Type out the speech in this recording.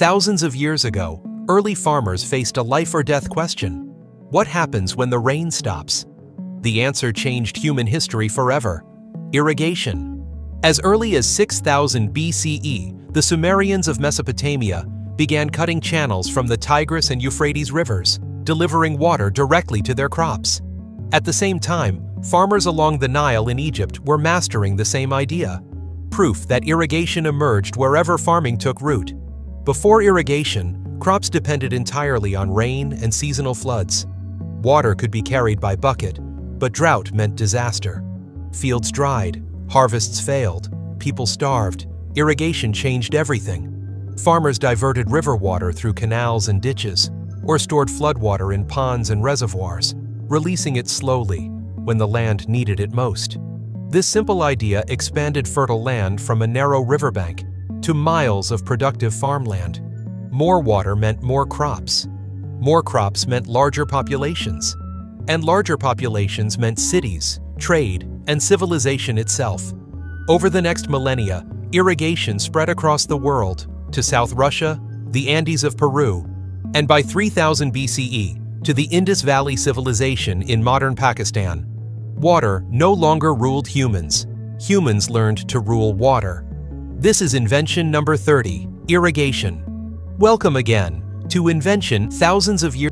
Thousands of years ago, early farmers faced a life-or-death question. What happens when the rain stops? The answer changed human history forever. Irrigation. As early as 6000 BCE, the Sumerians of Mesopotamia began cutting channels from the Tigris and Euphrates rivers, delivering water directly to their crops. At the same time, farmers along the Nile in Egypt were mastering the same idea. Proof that irrigation emerged wherever farming took root. Before irrigation, crops depended entirely on rain and seasonal floods. Water could be carried by bucket, but drought meant disaster. Fields dried, harvests failed, people starved. Irrigation changed everything. Farmers diverted river water through canals and ditches, or stored floodwater in ponds and reservoirs, releasing it slowly when the land needed it most. This simple idea expanded fertile land from a narrow riverbank to miles of productive farmland. More water meant more crops. More crops meant larger populations. And larger populations meant cities, trade, and civilization itself. Over the next millennia, irrigation spread across the world to South Russia, the Andes of Peru, and by 3000 BCE to the Indus Valley civilization in modern Pakistan. Water no longer ruled humans. Humans learned to rule water. This is invention number 30, irrigation. Welcome again to Invention Thousands of Years.